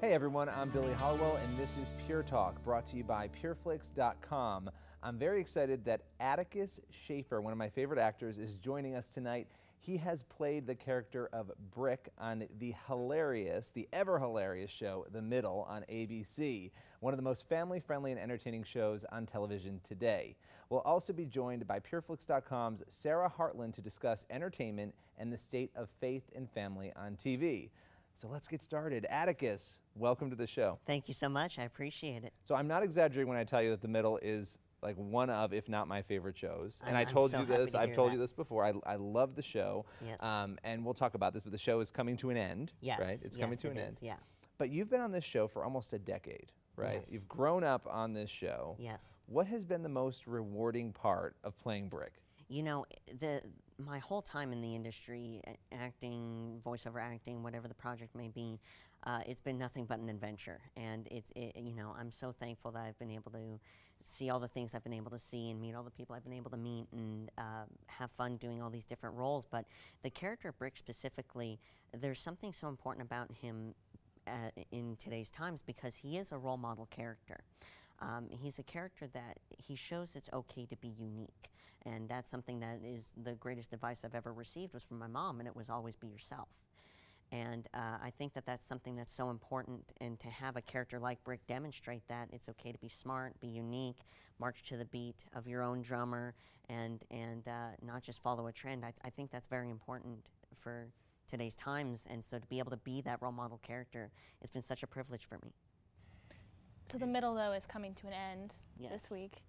Hey everyone, I'm Billy Halliwell and this is Pure Talk, brought to you by PureFlix.com. I'm very excited that Atticus Shaffer, one of my favorite actors, is joining us tonight. He has played the character of Brick on the hilarious, the ever hilarious show, The Middle on ABC, one of the most family-friendly and entertaining shows on television today. We'll also be joined by PureFlix.com's Sarah Hartland to discuss entertainment and the state of faith and family on TV. So let's get started. Atticus, welcome to the show. Thank you so much. I appreciate it. So I'm not exaggerating when I tell you that The Middle is like one of, if not my favorite shows. And I've told you this before. I love the show. Yes. And we'll talk about this, but the show is coming to an end. Yes. Right? It's coming to an end. Yeah. But you've been on this show for almost a decade, right? Yes. You've grown up on this show. Yes. What has been the most rewarding part of playing Brick? You know, my whole time in the industry, acting, voiceover acting, whatever the project may be, it's been nothing but an adventure. And you know, I'm so thankful that I've been able to see all the things I've been able to see and meet all the people I've been able to meet and have fun doing all these different roles. But the character of Brick specifically, there's something so important about him in today's times because he is a role model character. He's a character that he shows it's okay to be unique, and that's something that is the greatest advice I've ever received was from my mom, and it was always be yourself. And I think that that's something that's so important, and to have a character like Brick demonstrate that it's okay to be smart, be unique, march to the beat of your own drummer, and not just follow a trend. I think that's very important for today's times, and so to be able to be that role model character, it's been such a privilege for me. So The Middle, though, is coming to an end this week.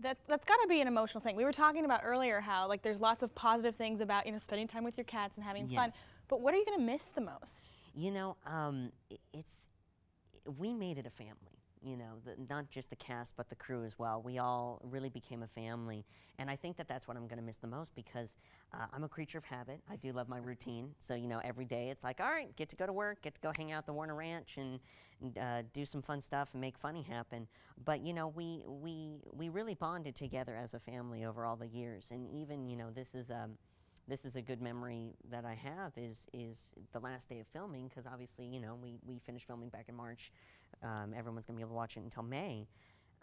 That's got to be an emotional thing. We were talking about earlier how like there's lots of positive things about, you know, spending time with your cats and having fun. But what are you going to miss the most? You know, we made it a family. You know, not just the cast, but the crew as well. We all really became a family. And I think that that's what I'm going to miss the most because I'm a creature of habit. I do love my routine. So, you know, every day it's like, all right, get to go to work, get to go hang out at the Warner Ranch and do some fun stuff and make funny happen. But, you know, we really bonded together as a family over all the years. And even, you know, this is a good memory that I have is the last day of filming, because obviously, you know, we finished filming back in March. Everyone's gonna be able to watch it until May.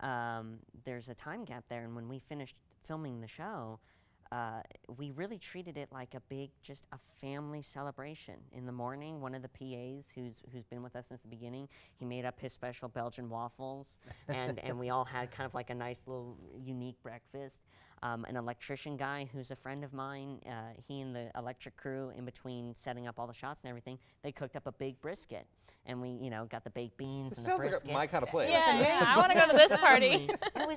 There's a time gap there, and when we finished filming the show, we really treated it like just a family celebration. In the morning, one of the PAs who's been with us since the beginning, he made up his special Belgian waffles, and we all had kind of like a nice little unique breakfast. An electrician guy who's a friend of mine, he and the electric crew, in between setting up all the shots and everything, they cooked up a big brisket, and we, you know, got the baked beans and the brisket. Sounds like my kind of place. Yeah, yeah. I want to go to this party. It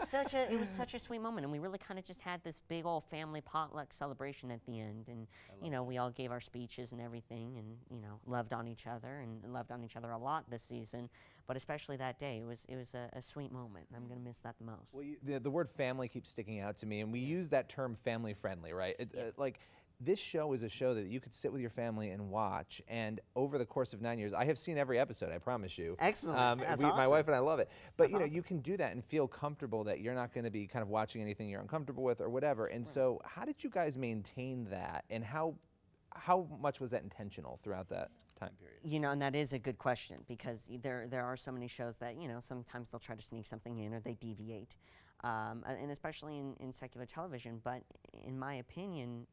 was such a sweet moment, and we really kind of just had this big old family potluck celebration at the end, and you know, we all gave our speeches and everything, and you know, loved on each other and loved on each other a lot this season. But especially that day, it was a sweet moment, and I'm gonna miss that the most. Well, the word family keeps sticking out to me, and we use that term family friendly, right? Like, this show is a show that you could sit with your family and watch, and over the course of 9 years, I have seen every episode, I promise you. Excellent, that's awesome. My wife and I love it. But you know, you can do that and feel comfortable that you're not gonna be kind of watching anything you're uncomfortable with or whatever. And so how did you guys maintain that, and how much was that intentional throughout that time period? You know, and that is a good question, because there are so many shows that, you know, sometimes they'll try to sneak something in or they deviate, and especially in secular television. But in my opinion,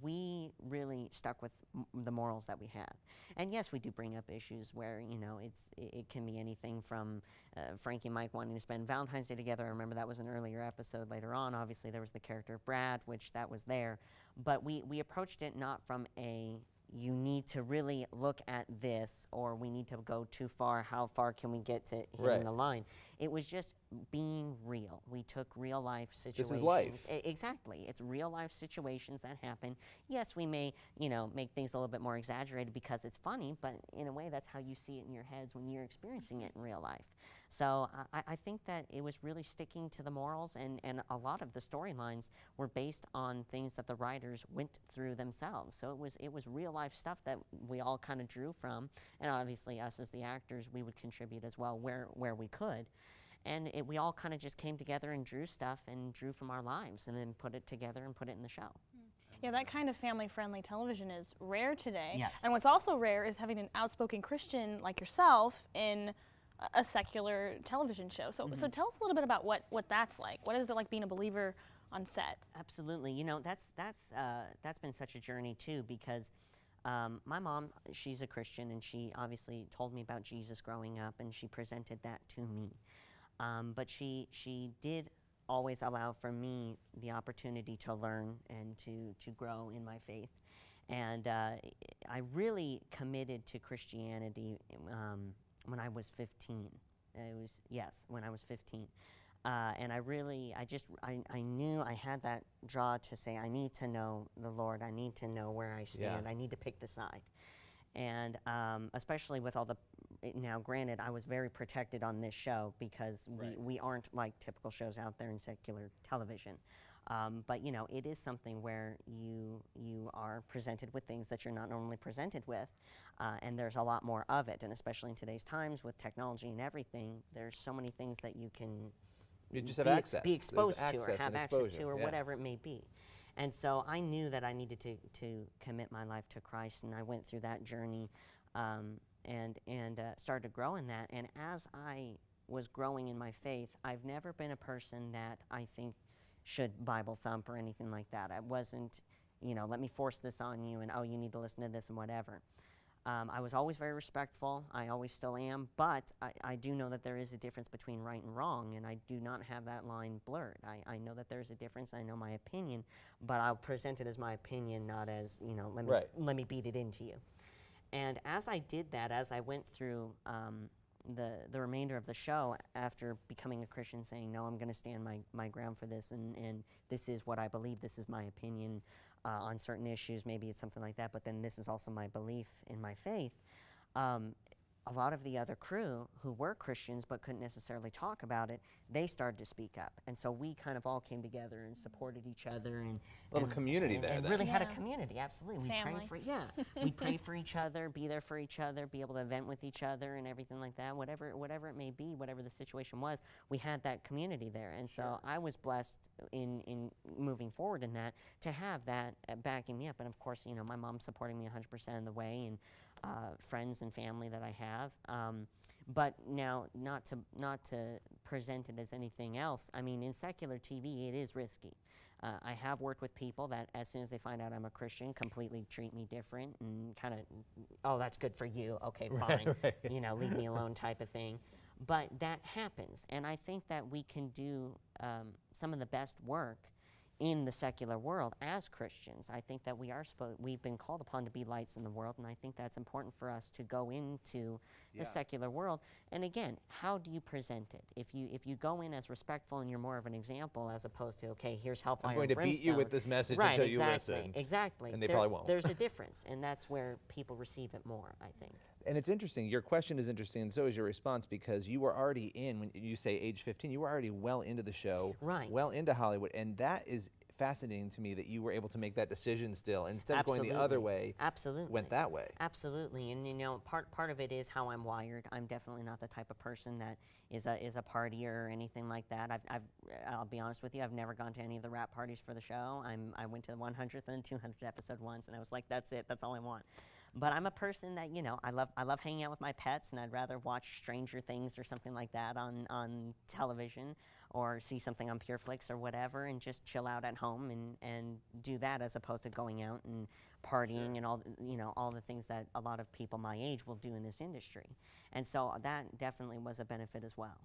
we really stuck with the morals that we had. And yes, we do bring up issues where, you know, it can be anything from Frankie and Mike wanting to spend Valentine's Day together. I remember that was an earlier episode later on. Obviously, there was the character of Brad, which that was there. But we approached it not from a, you need to really look at this, or we need to go too far, how far can we get to hitting the line? It was just being real. We took real life situations. This is life. Exactly, it's real life situations that happen. Yes, we may, you know, make things a little bit more exaggerated because it's funny, but in a way that's how you see it in your heads when you're experiencing it in real life. So I think that it was really sticking to the morals, and a lot of the storylines were based on things that the writers went through themselves. So it was real life stuff that we all kind of drew from, and obviously us as the actors, we would contribute as well where we could, and we all kind of just came together and drew stuff and drew from our lives and then put it together and put it in the show. Yeah, that kind of family-friendly television is rare today. Yes. And what's also rare is having an outspoken Christian like yourself in a secular television show. So, so tell us a little bit about what that's like. What is it like being a believer on set? Absolutely. You know, that's been such a journey too, because my mom, she's a Christian, and she obviously told me about Jesus growing up, and she presented that to me. But she did always allow for me the opportunity to learn and to grow in my faith. And I really committed to Christianity when I was 15. It was, yes, when I was 15. And I really, I knew I had that draw to say, I need to know the Lord. I need to know where I stand. Yeah. I need to pick the side. And especially with all the, now granted, I was very protected on this show because we aren't like typical shows out there in secular television. But you know, it is something where you are presented with things that you're not normally presented with, and there's a lot more of it. And especially in today's times with technology and everything, there's so many things that you can be exposed to or have access to or whatever it may be. And so I knew that I needed to commit my life to Christ, and I went through that journey and started to grow in that. And as I was growing in my faith, I've never been a person that I think should Bible thump or anything like that. I wasn't, you know, let me force this on you and, oh, you need to listen to this and whatever. I was always very respectful. I always still am. But I do know that there is a difference between right and wrong, and I do not have that line blurred. I know that there's a difference. I know my opinion, but I'll present it as my opinion, not as, you know, let me beat it into you. And as I did that, as I went through the remainder of the show, after becoming a Christian, saying, no, I'm going to stand my ground for this, and this is what I believe, this is my opinion on certain issues, maybe it's something like that, but then this is also my belief in my faith. A lot of the other crew who were Christians but couldn't necessarily talk about it, they started to speak up. And so we kind of all came together and supported each other. And a little community there. And really had a community, absolutely. We'd pray for each other, be there for each other, be able to vent with each other and everything like that. Whatever it may be, whatever the situation was, we had that community there. And so I was blessed in moving forward in that, to have that backing me up. And of course, you know, my mom supporting me 100% of the way, and friends and family that I have, but now not to present it as anything else. I mean, in secular TV, it is risky. I have worked with people that, as soon as they find out I'm a Christian, completely treat me different and kind of, oh, that's good for you. Okay, fine, you know, leave me alone type of thing. But that happens, and I think that we can do some of the best work in the secular world as Christians. I think that we've been called upon to be lights in the world, and I think that's important for us to go into the secular world. And again, how do you present it? If you go in as respectful and you're more of an example, as opposed to, okay, here's hellfire and brimstone. I'm going to beat you with this message until you listen. Exactly. And they probably won't. There's a difference, and that's where people receive it more, I think. And it's interesting. Your question is interesting, and so is your response, because you were already in, when you say age 15, you were already well into the show, well into Hollywood, and that is fascinating to me that you were able to make that decision still, instead of going the other way. Went that way. Absolutely, and you know, part of it is how I'm wired. I'm definitely not the type of person that is a partier or anything like that. I'll be honest with you, I've never gone to any of the rap parties for the show. I went to the 100th and 200th episode once, and I was like, that's it, that's all I want. But I'm a person that, you know, I love hanging out with my pets, and I'd rather watch Stranger Things or something like that on television, or see something on PureFlix or whatever, and just chill out at home and do that, as opposed to going out and partying and all the things that a lot of people my age will do in this industry. And so that definitely was a benefit as well.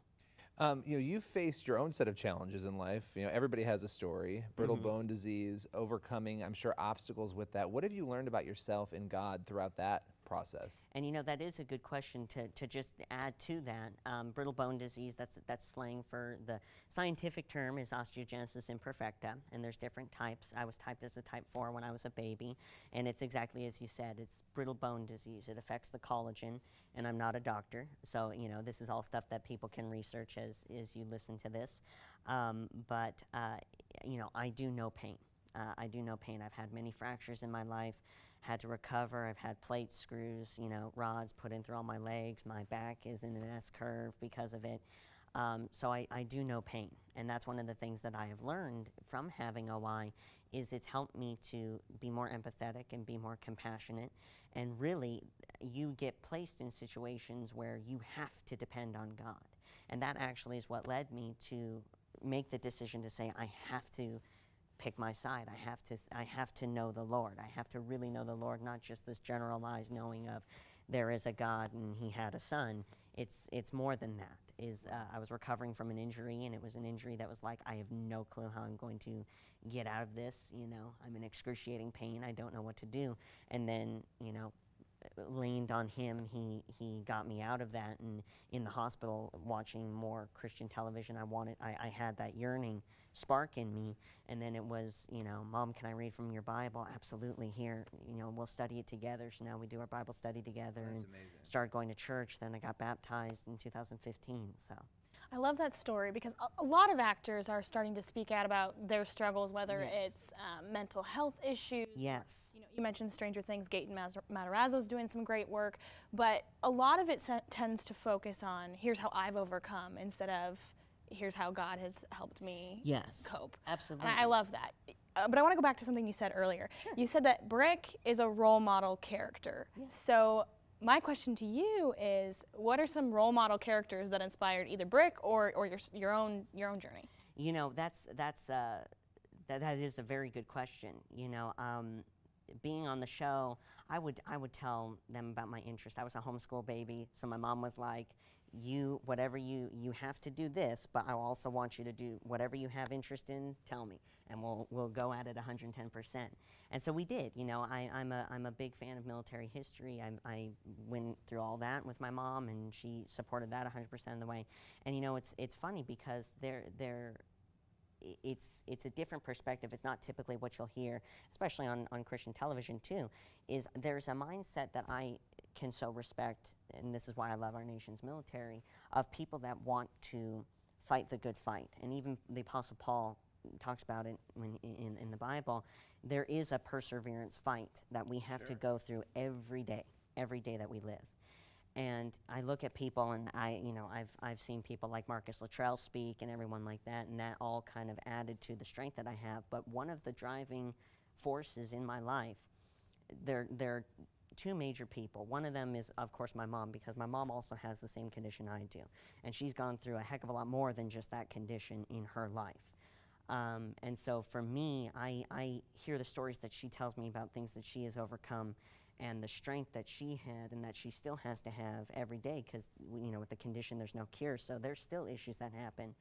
You know, you've faced your own set of challenges in life. You know, everybody has a story. Brittle bone disease, overcoming, I'm sure, obstacles with that. What have you learned about yourself and God throughout that process? And you know, that is a good question to just add to that. Brittle bone disease, that's slang for, the scientific term is osteogenesis imperfecta, and there's different types. I was typed as a type 4 when I was a baby, and it's exactly as you said, it's brittle bone disease. It affects the collagen. And I'm not a doctor, so you know, this is all stuff that people can research as you listen to this. But you know, I do know pain. I do know pain. I've had many fractures in my life, had to recover. I've had plates, screws, you know, rods put in through all my legs. My back is in an S curve because of it. So I do know pain, and that's one of the things that I have learned from having OI is it's helped me to be more empathetic and be more compassionate. And really, you get placed in situations where you have to depend on God. And that actually is what led me to make the decision to say, I have to pick my side. I have to know the Lord. I have to really know the Lord, not just this generalized knowing of there is a God and he had a son. It's more than that. I was recovering from an injury, and it was an injury that was like, I have no clue how I'm going to get out of this. You know, I'm in excruciating pain. I don't know what to do. And then, you know, leaned on him. He got me out of that. And in the hospital, watching more Christian television, I had that yearning spark in me. And then it was, you know, Mom, can I read from your Bible? Absolutely, here, you know, we'll study it together. So now we do our Bible study together. That's and amazing. Started going to church. Then I got baptized in 2015. So I love that story, because a lot of actors are starting to speak out about their struggles, whether yes. it's mental health issues. Yes. You know, you mentioned Stranger Things. Gaten Matarazzo's doing some great work, but a lot of it tends to focus on here's how I've overcome instead of here's how God has helped me yes. cope. Absolutely. And I love that. But I want to go back to something you said earlier. Sure. You said that Brick is a role model character. Yes. So my question to you is, what are some role model characters that inspired either Brick or your own journey? You know, that is a very good question. You know, being on the show, I would tell them about my interest. I was a homeschool baby, so my mom was like, you have to do this, but I also want you to do whatever you have interest in, tell me, and we'll go at it 110%. And so we did. You know, I'm a big fan of military history. I went through all that with my mom, and she supported that 100% of the way. And you know, it's funny because it's a different perspective. It's not typically what you'll hear, especially on Christian television too. Is there's a mindset that I can so respect, and this is why I love our nation's military, of people that want to fight the good fight. And even the Apostle Paul talks about it when in the Bible. There is a perseverance fight that we have sure. to go through every day that we live. And I look at people, and I've seen people like Marcus Luttrell speak and everyone like that, and that all kind of added to the strength that I have. But one of the driving forces in my life, they're two major people. One of them is, of course, my mom, because my mom also has the same condition I do. And she's gone through a heck of a lot more than just that condition in her life. And so for me, I hear the stories that she tells me about things that she has overcome and the strength that she had and that she still has to have every day, because, you know, with the condition, there's no cure. So there's still issues that happen.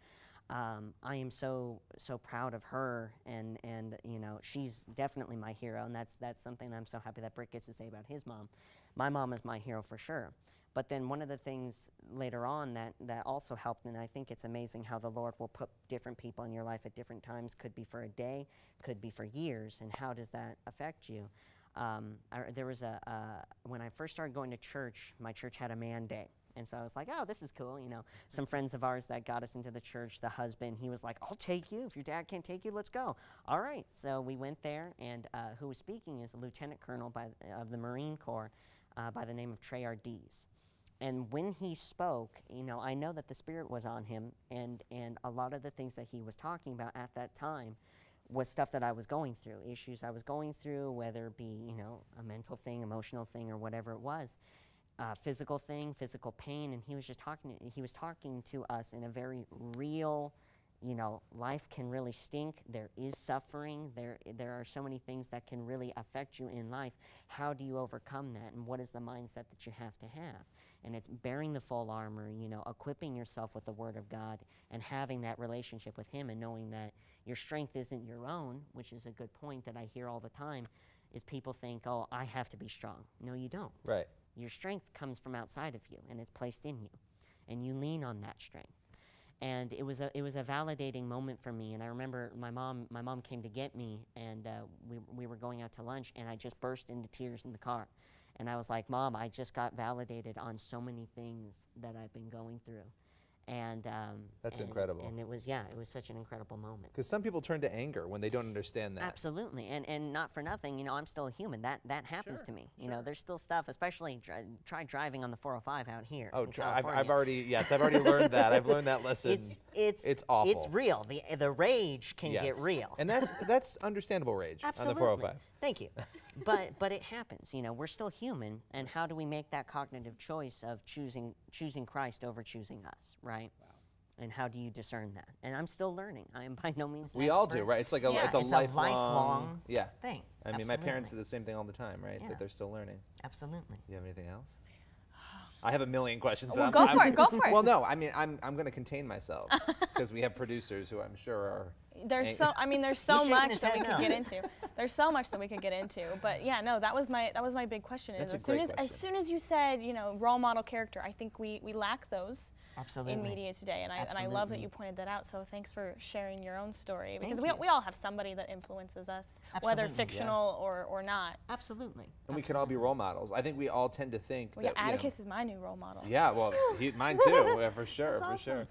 I am so proud of her, and you know, she's definitely my hero, and that's something I'm so happy that Brick gets to say about his mom. My mom is my hero for sure. But then one of the things later on that also helped, and I think it's amazing how the Lord will put different people in your life at different times, could be for a day, could be for years, and how does that affect you? When I first started going to church, my church had a man day. And so I was like, oh, this is cool, you know. Some friends of ours that got us into the church, the husband, he was like, I'll take you. If your dad can't take you, let's go. All right. So we went there, and who was speaking is a lieutenant colonel of the Marine Corps by the name of Trey Ardis. And when he spoke, you know, I know that the Spirit was on him, and a lot of the things that he was talking about at that time was stuff that I was going through, issues I was going through, whether it be, you know, a mental thing, emotional thing, or whatever it was. Physical thing, physical pain, and he was talking to us in a very real, you know, life can really stink. There is suffering. There are so many things that can really affect you in life. How do you overcome that, and what is the mindset that you have to have? And it's bearing the full armor, you know, equipping yourself with the Word of God and having that relationship with Him and knowing that your strength isn't your own, which is a good point that I hear all the time, is people think, oh, I have to be strong. No, you don't. Right. Your strength comes from outside of you, and it's placed in you, and you lean on that strength. And it was a validating moment for me. And I remember my mom came to get me, and we were going out to lunch, and I just burst into tears in the car, and I was like, Mom, I just got validated on so many things that I've been going through. And that's incredible. And it was, yeah, it was such an incredible moment. Because some people turn to anger when they don't understand that. Absolutely, and not for nothing, you know, I'm still a human. That happens to me. You know, there's still stuff, especially try driving on the 405 out here. Oh, I've already, yes, I've already learned that. I've learned that lesson. It's awful. It's real. The rage can get real. And that's understandable rage on the 405. Thank you. But it happens. You know, we're still human, and how do we make that cognitive choice of choosing Christ over choosing us, right? Wow. And how do you discern that? And I'm still learning. I am by no means an expert. We all do, right? It's like a, yeah, it's a lifelong thing. I mean, my parents do the same thing all the time, right? Yeah. That they're still learning. Absolutely. You have anything else? I have a million questions. But go for it. Well, no, I mean, I'm going to contain myself because we have producers who I'm sure are. There's so much that we could get into. There's so much that we could get into. But yeah, no, that was my big question. That's a great question. As soon as you said, you know, role model character, I think we lack those. Absolutely. In media today, and I love that you pointed that out. So thanks for sharing your own story, because we all have somebody that influences us, whether fictional or not. Absolutely. And we can all be role models. I think we all tend to think. Well, that, yeah, Atticus is my new role model. Yeah, well, mine too, for sure, for sure.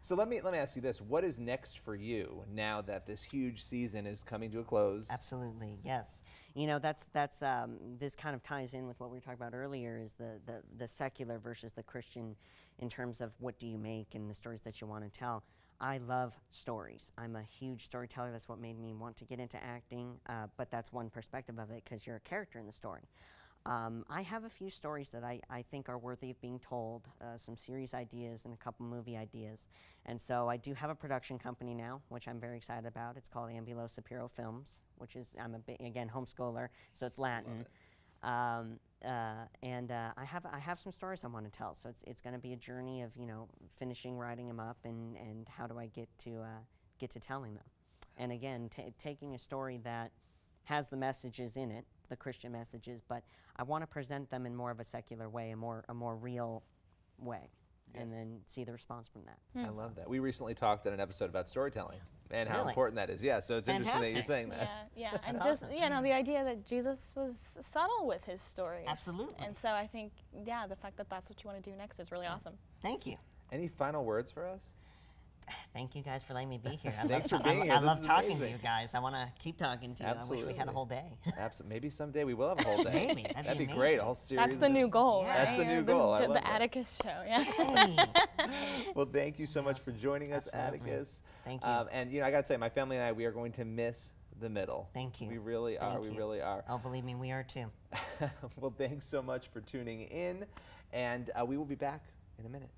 So let me ask you this: what is next for you now that this huge season is coming to a close? Absolutely, yes. You know, this kind of ties in with what we were talking about earlier: is the secular versus the Christian. In terms of what do you make and the stories that you want to tell. I love stories. I'm a huge storyteller. That's what made me want to get into acting, but that's one perspective of it because you're a character in the story. I have a few stories that I think are worthy of being told, some series ideas and a couple movie ideas. And so I do have a production company now, which I'm very excited about. It's called Ambulo Sapiro Films, which is, I'm a again, homeschooler, so it's Latin. I have some stories I want to tell, so it's going to be a journey of, you know, finishing writing them up and how do I get to telling them, and again taking a story that has the messages in it, the Christian messages, but I want to present them in more of a secular way, a more real way. Yes. And then see the response from that. Mm. I love that. We recently talked in an episode about storytelling and how important that is. Yeah, so it's interesting that you're saying that. Yeah, yeah. And just, you know, the idea that Jesus was subtle with his stories. Absolutely. And so I think, yeah, the fact that that's what you want to do next is really awesome. Thank you. Any final words for us? Thank you guys for letting me be here. Thanks for being here. I love talking to you guys. I want to keep talking to you. Absolutely. I wish we had a whole day. Absolutely. Maybe someday we will have a whole day. Maybe. That'd be great. A whole series. That's the new goal. Yeah. That's the new goal. I love the Atticus show. Yeah. Hey. Well, thank you so much for joining us, Atticus. Thank you. And you know, I got to say, my family and I, we are going to miss The Middle. Thank you. We really are. We really are. Oh, believe me, we are too. Well, thanks so much for tuning in, and we will be back in a minute.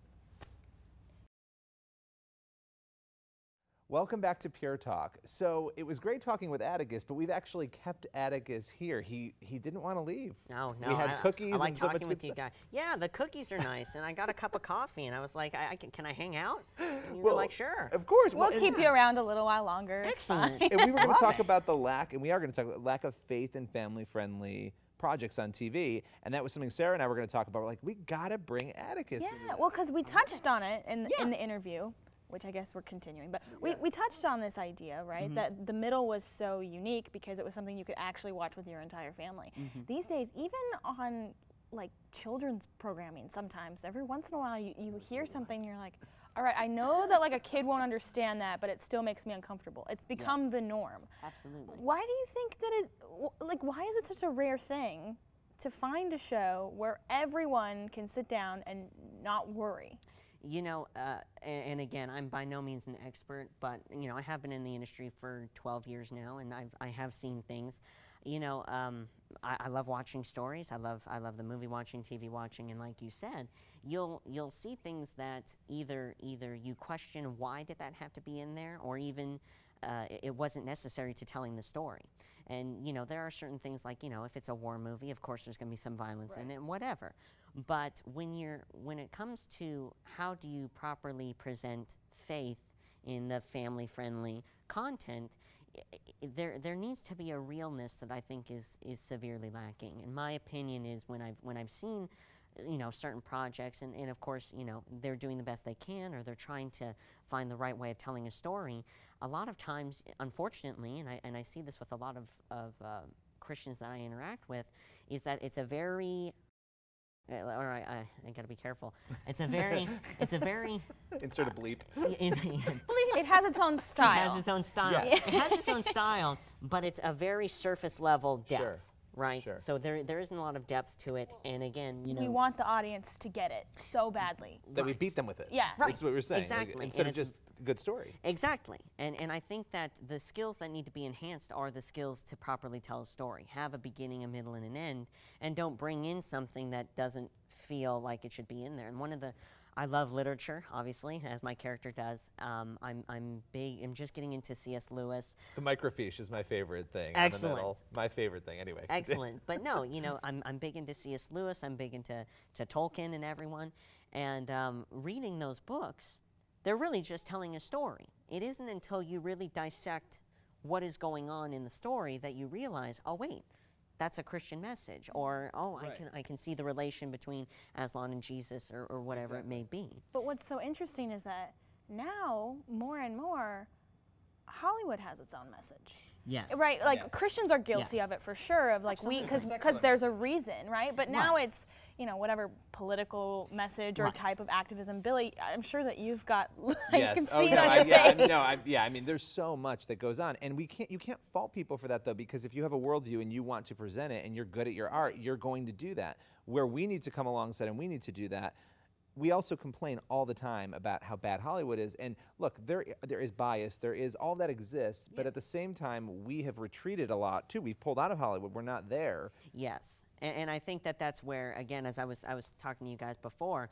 Welcome back to Pure Talk. So it was great talking with Atticus, but we've actually kept Atticus here. He didn't want to leave. No. We had cookies. I like and talking so much with you guys. Yeah, the cookies are nice, and I got a cup of coffee, and I was like, can I hang out? And you were like, sure. Of course. We'll keep you around a little while longer. Excellent. And we were going to talk about the lack, and we are going to talk about lack of faith and family-friendly projects on TV, and that was something Sarah and I were going to talk about. We're like, we got to bring Atticus. Yeah, well, because we touched on it in the interview, which I guess we're continuing, but we touched on this idea, right? Mm-hmm. That The Middle was so unique because it was something you could actually watch with your entire family. Mm-hmm. These days, even on like children's programming sometimes, every once in a while you hear something and you're like, all right, I know that like a kid won't understand that, but it still makes me uncomfortable. It's become the norm. Absolutely. Why do you think that why is it such a rare thing to find a show where everyone can sit down and not worry? You know, and again, I'm by no means an expert, but you know, I have been in the industry for 12 years now, and I have seen things. You know, I love watching stories. I love the movie watching, TV watching, and like you said, you'll see things that either you question why did that have to be in there, or even it wasn't necessary to telling the story. And you know, there are certain things like, you know, if it's a war movie, of course there's going to be some violence in it and whatever. But when it comes to how do you properly present faith in the family-friendly content, there needs to be a realness that I think is severely lacking. And my opinion is when I've seen, you know, certain projects, and of course, you know, they're doing the best they can, or they're trying to find the right way of telling a story. A lot of times, unfortunately, and I see this with a lot of Christians that I interact with, is that it's a very All right, I gotta be careful. It's a very insert a bleep. It has its own style. It has its own style. Yes. It has its own style, but it's a very surface level depth, sure. Right? Sure. So there isn't a lot of depth to it, and again, you know, we want the audience to get it so badly that right. We beat them with it. Yeah, right. That's what we're saying. Exactly. Like, instead of just good story. Exactly. And I think that the skills that need to be enhanced are the skills to properly tell a story. Have a beginning, a middle, and an end, and don't bring in something that doesn't feel like it should be in there. And one of the, I love literature, obviously, as my character does. I'm just getting into C.S. Lewis. The microfiche is my favorite thing. Excellent. The Middle, my favorite thing, anyway. Excellent. But no, you know, I'm big into C.S. Lewis. I'm big into Tolkien and everyone. And reading those books, they're really just telling a story. It isn't until you really dissect what is going on in the story that you realize, oh wait, that's a Christian message, or oh, right. I can see the relation between Aslan and Jesus, or whatever exactly. It may be. But what's so interesting is that now, more and more, Hollywood has its own message. Yes. Right, like yes. Christians are guilty yes. of it for sure, of like absolutely. because there's a reason, right? But now right. It's, you know, whatever political message or right. type of activism. Billy, I'm sure that you've got yes. Oh, no, I mean, there's so much that goes on, and you can't fault people for that though, because if you have a worldview and you want to present it and you're good at your art, you're going to do that. Where we need to come alongside and we need to do that. We also complain all the time about how bad Hollywood is, and look, there is bias, there is all that exists, yeah. But at the same time, we have retreated a lot too. We've pulled out of Hollywood. We're not there. Yes, and I think that that's where, again, as I was talking to you guys before,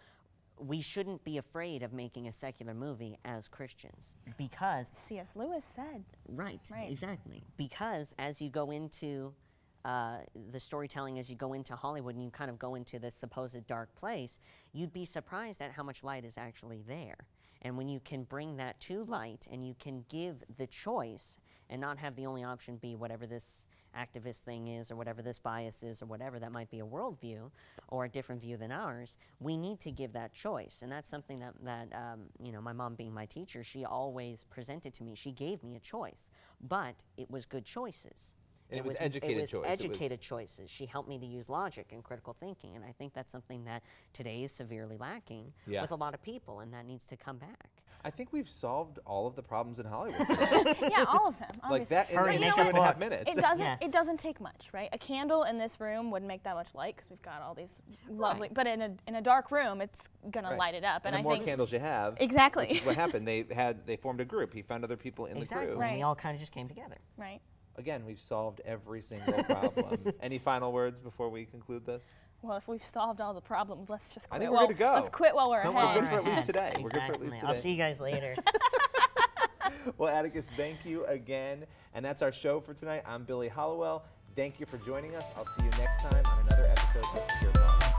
we shouldn't be afraid of making a secular movie as Christians, because C.S. Lewis said. Right. Exactly. Because as you go into the storytelling, as you go into Hollywood and you kind of go into this supposed dark place, you'd be surprised at how much light is actually there. And when you can bring that to light and you can give the choice and not have the only option be whatever this activist thing is or whatever this bias is or whatever, that might be a worldview or a different view than ours, we need to give that choice. And that's something that you know, my mom being my teacher, she always presented to me. She gave me a choice, but it was good choices. And it was educated choices. Educated choices. She helped me to use logic and critical thinking, and I think that's something that today is severely lacking yeah. with a lot of people, and that needs to come back. I think we've solved all of the problems in Hollywood. Yeah, all of them. Obviously. Like that in 2.5 minutes. It doesn't take much, right? A candle in this room wouldn't make that much light because we've got all these lovely. Right. But in a dark room, it's gonna right. light it up. And the more candles you have, exactly. Which is what happened. They formed a group. He found other people in exactly. the group. Right. And we all kind of just came together. Right. Again, we've solved every single problem. Any final words before we conclude this? Well, if we've solved all the problems, let's just quit. I think we're good to go. Let's quit while we're ahead. We're good for at least today. Exactly. We're good for at least today. I'll see you guys later. Well, Atticus, thank you again. And that's our show for tonight. I'm Billy Halliwell. Thank you for joining us. I'll see you next time on another episode of Pure Talk.